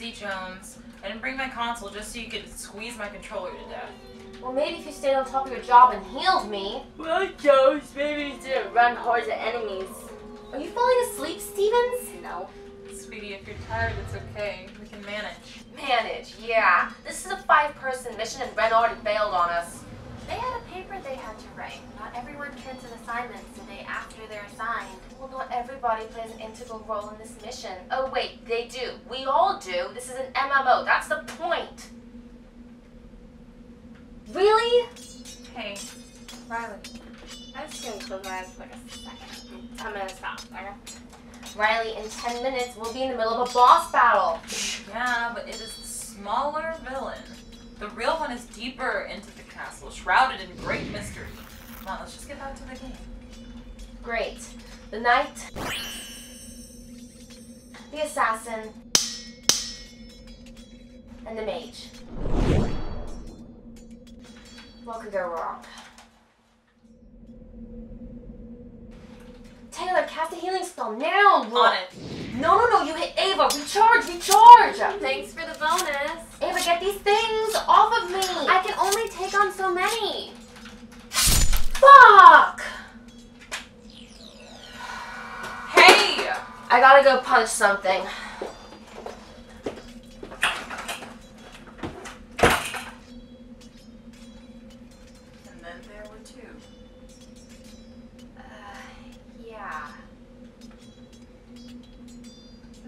PC, Jones. I didn't bring my console just so you could squeeze my controller to death. Well, maybe if you stayed on top of your job and healed me. Well, Jones, maybe you didn't run hordes of enemies. Are you falling asleep, Stevens? No. Sweetie, if you're tired, it's okay. We can manage. Manage, yeah. This is a 5-person mission and Renard failed on us. They had a paper they had to write. Not everyone turns in assignments the day after they're assigned. Well, not everybody plays an integral role in this mission. Oh wait, they do. We all do. This is an MMO. That's the point. Really? Hey, Riley. I'm just gonna close my eyes for like a second. I'm gonna stop, okay? Riley, in 10 minutes, we'll be in the middle of a boss battle. Yeah, but it is the smaller villain. The real one is deeper into the castle, shrouded in great mystery. Come on, let's just get back to the game. Great. The knight. The assassin. And the mage. What could go wrong? Taylor, cast a healing spell now! On it. No, you hit Ava! Recharge! Thanks for the bonus. Ava, get these things off of me! I can only take on so many! Fuck! Hey! I gotta go punch something. And then there were two. Yeah.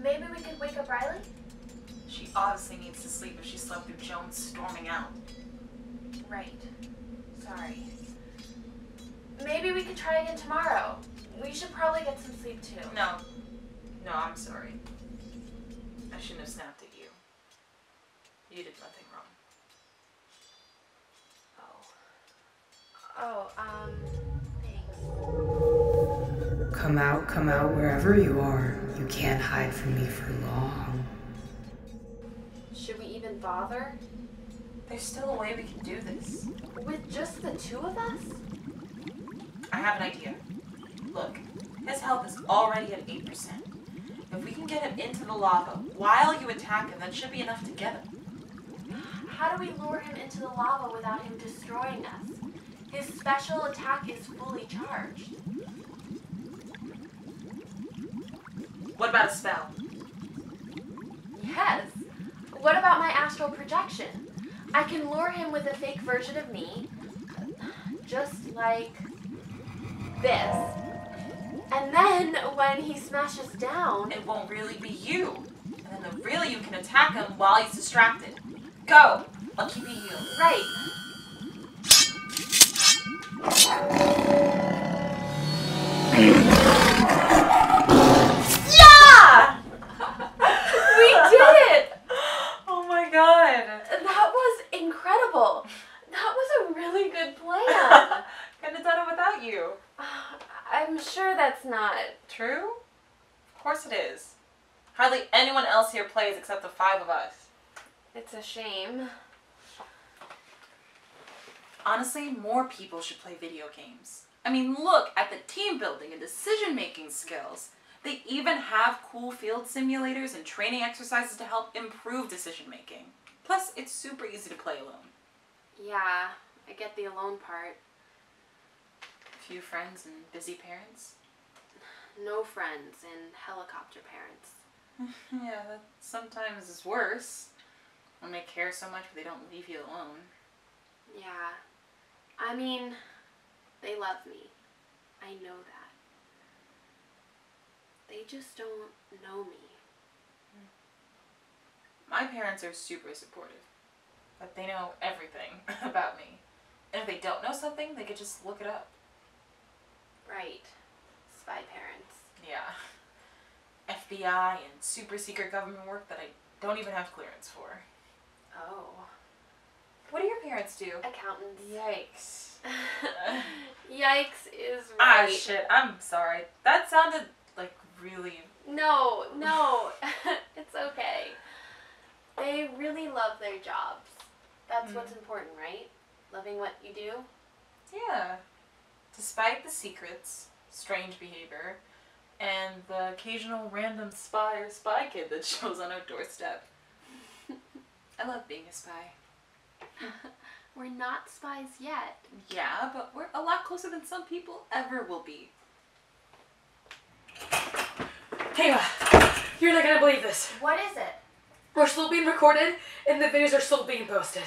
Maybe we could wake up Riley? She obviously needs to sleep if she slept through Jones storming out. Right. Sorry. Maybe we could try again tomorrow. We should probably get some sleep too. No, I'm sorry. I shouldn't have snapped at you. You did nothing wrong. Thanks. Come out wherever you are. You can't hide from me for long. Should we even bother? There's still a way we can do this. With just the two of us? I have an idea. Look, his health is already at 8%. If we can get him into the lava while you attack him, that should be enough to get him. How do we lure him into the lava without him destroying us? His special attack is fully charged. What about a spell? Yes. What about my astral projection? I can lure him with a fake version of me, just like this. And then when he smashes down, it won't really be you. And then really you can attack him while he's distracted. Go! I'll keep you healed. Right. True? Of course it is. Hardly anyone else here plays except the 5 of us. It's a shame. Honestly, more people should play video games. I mean, look at the team building and decision-making skills. They even have cool field simulators and training exercises to help improve decision-making. Plus, it's super easy to play alone. Yeah, I get the alone part. Few friends and busy parents. No friends and helicopter parents. Yeah, that sometimes is worse. When they care so much but they don't leave you alone. Yeah. I mean, they love me. I know that. They just don't know me. My parents are super supportive. But they know everything about me. And if they don't know something, they could just look it up. Right. By parents. Yeah. FBI and super secret government work that I don't even have clearance for. Oh. What do your parents do? Accountants. Yikes. Yikes is right. Ah, shit. I'm sorry. That sounded like really... No. It's okay. They really love their jobs. That's what's important, right? Loving what you do? Yeah. Despite the secrets... strange behavior, and the occasional random spy or spy kid that shows on our doorstep. I love being a spy. We're not spies yet. Yeah, but we're a lot closer than some people ever will be. Taylor, you're not gonna believe this. What is it? We're still being recorded and the videos are still being posted.